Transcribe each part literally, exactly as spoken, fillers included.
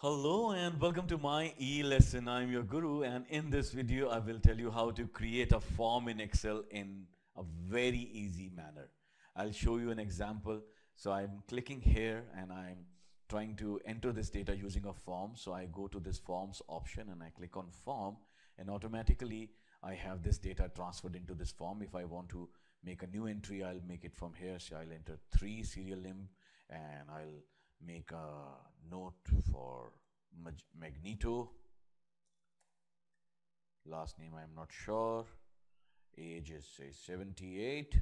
Hello and welcome to My E-Lesson. I'm your guru, and in this video I will tell you how to create a form in Excel in a very easy manner. I'll show you an example. So I'm clicking here and I'm trying to enter this data using a form. So I go to this forms option and I click on form, and automatically I have this data transferred into this form. If I want to make a new entry, I'll make it from here. So I'll enter three serial limb and I'll make a note for Magneto, last name I'm not sure, age is say seventy-eight,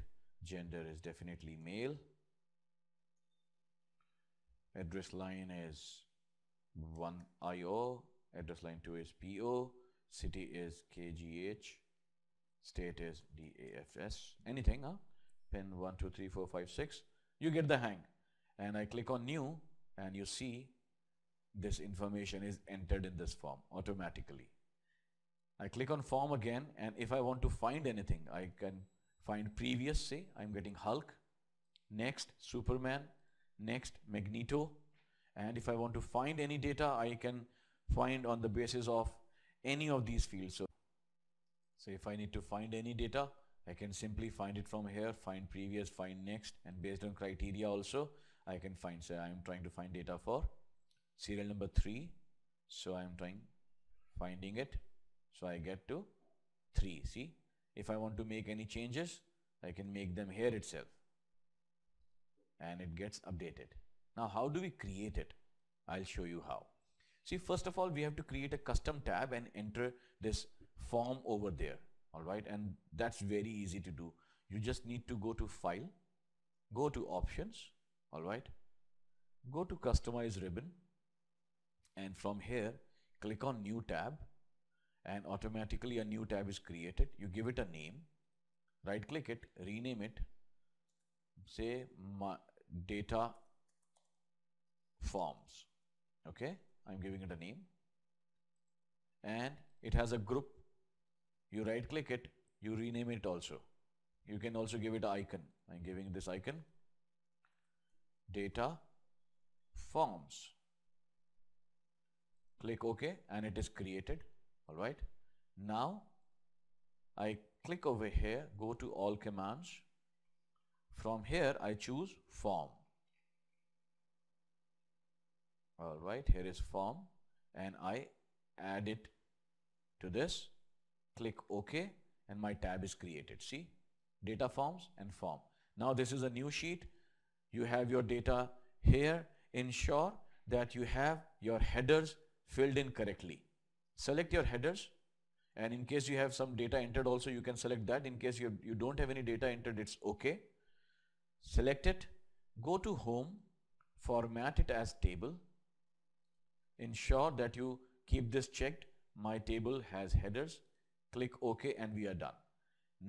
gender is definitely male, address line is one I O, address line two is P O, city is K G H, state is D A F S, anything, huh? Pin one two three four five six, you get the hang. And I click on new and you see this information is entered in this form automatically. I click on form again, and if I want to find anything, I can find previous. Say I'm getting Hulk, next Superman, next Magneto, and if I want to find any data, I can find on the basis of any of these fields. So, so if I need to find any data, I can simply find it from here, find previous, find next, and based on criteria also I can find. So I am trying to find data for serial number three, so I am trying finding it, so I get to three. See, if I want to make any changes, I can make them here itself and it gets updated. Now how do we create it? I'll show you how. See, first of all we have to create a custom tab and enter this form over there, alright, and that's very easy to do. You just need to go to file, go to options, alright, go to customize ribbon, and from here click on new tab, and automatically a new tab is created. You give it a name, right click it, rename it, say my data forms. Okay, I'm giving it a name, and it has a group. You right click it, you rename it also. You can also give it an icon. I'm giving this icon data forms. Click OK and it is created. Alright. Now I click over here, go to all commands. From here I choose form. Alright, here is form, and I add it to this. Click OK and my tab is created. See, data forms and form. Now this is a new sheet. You have your data here. Ensure that you have your headers filled in correctly. Select your headers, and in case you have some data entered also, you can select that. In case you, you don't have any data entered, it's OK. Select it, go to home, format it as table. Ensure that you keep this checked. My table has headers. Click OK and we are done.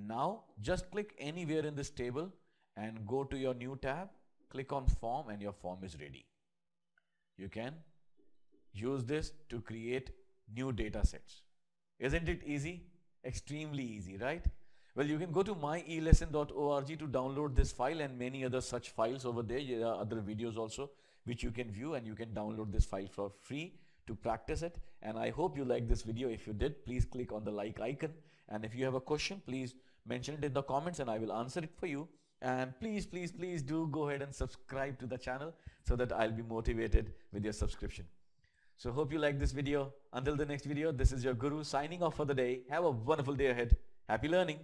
Now just click anywhere in this table and go to your new tab, click on form, and your form is ready. You can use this to create new data sets. Isn't it easy? Extremely easy, right? Well, you can go to my e lesson dot org to download this file and many other such files over there. There are other videos also which you can view, and you can download this file for free to practice it. And I hope you like this video. If you did, please click on the like icon, and if you have a question, please mention it in the comments and I will answer it for you. And please please please do go ahead and subscribe to the channel so that I'll be motivated with your subscription. So hope you like this video. Until the next video, this is your guru signing off for the day. Have a wonderful day ahead. Happy learning.